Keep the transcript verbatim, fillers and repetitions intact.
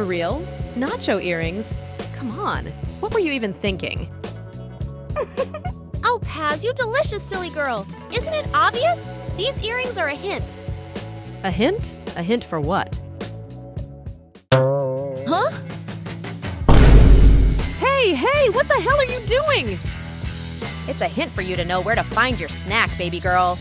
For real? Nacho earrings? Come on, what were you even thinking? Oh, Paz, you delicious silly girl! Isn't it obvious? These earrings are a hint. A hint? A hint for what? Huh? Hey, hey, what the hell are you doing? It's a hint for you to know where to find your snack, baby girl.